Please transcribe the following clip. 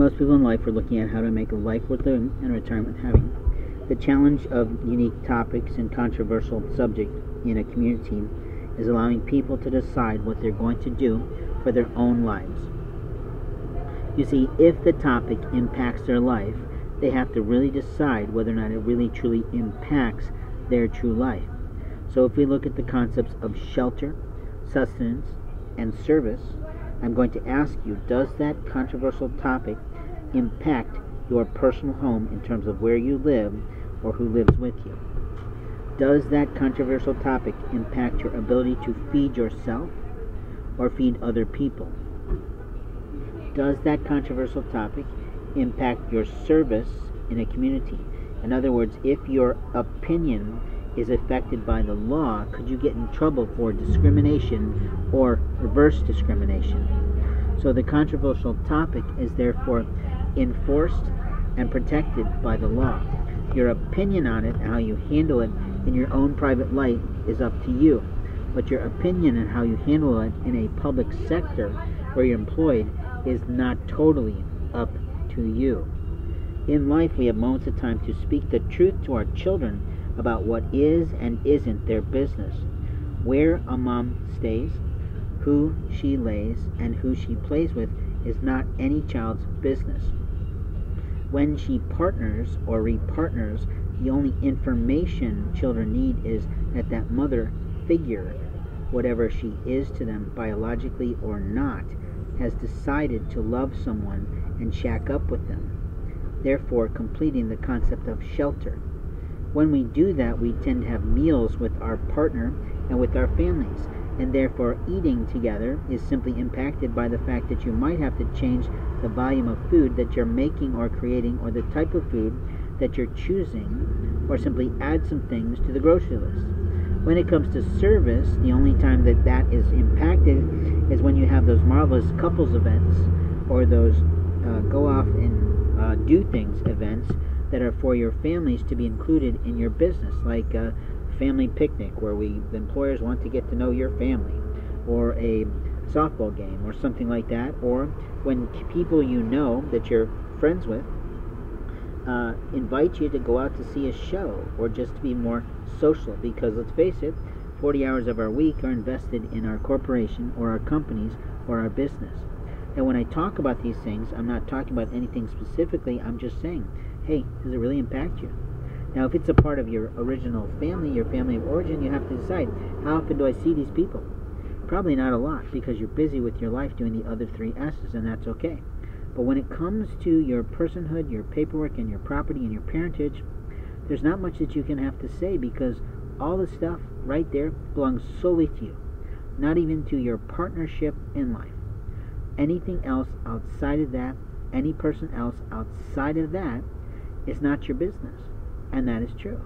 Most people in life are looking at how to make a life worth living and a retirement having. The challenge of unique topics and controversial subjects in a community is allowing people to decide what they're going to do for their own lives. You see, if the topic impacts their life, they have to really decide whether or not it really truly impacts their true life. So if we look at the concepts of shelter, sustenance, and service, I'm going to ask you, does that controversial topic impact your personal home in terms of where you live or who lives with you? Does that controversial topic impact your ability to feed yourself or feed other people? Does that controversial topic impact your service in a community? In other words, if your opinion is affected by the law, could you get in trouble for discrimination or reverse discrimination? So the controversial topic is therefore enforced and protected by the law. Your opinion on it and how you handle it in your own private life is up to you, but your opinion on how you handle it in a public sector where you're employed is not totally up to you. In life, we have moments of time to speak the truth to our children about what is and isn't their business, where a mom stays, who she lays, and who she plays with is not any child's business. When she partners or repartners, the only information children need is that that mother figure, whatever she is to them biologically or not, has decided to love someone and shack up with them, therefore completing the concept of shelter. When we do that, we tend to have meals with our partner and with our families, and therefore eating together is simply impacted by the fact that you might have to change the volume of food that you're making or creating, or the type of food that you're choosing, or simply add some things to the grocery list. When it comes to service, the only time that that is impacted is when you have those marvelous couples events or those go off and do things events that are for your families to be included in your business, like a family picnic where the employers want to get to know your family, or a softball game or something like that, or when people you know that you're friends with invite you to go out to see a show or just to be more social, because let's face it, 40 hours of our week are invested in our corporation or our companies or our business. And when I talk about these things, I'm not talking about anything specifically, I'm just saying, hey, does it really impact you? Now, if it's a part of your original family, your family of origin, you have to decide, how often do I see these people? Probably not a lot, because you're busy with your life doing the other three S's, and that's okay. But when it comes to your personhood, your paperwork, and your property, and your parentage, there's not much that you can have to say, because all the stuff right there belongs solely to you, not even to your partnership in life. Anything else outside of that, any person else outside of that, is not your business, and that is true.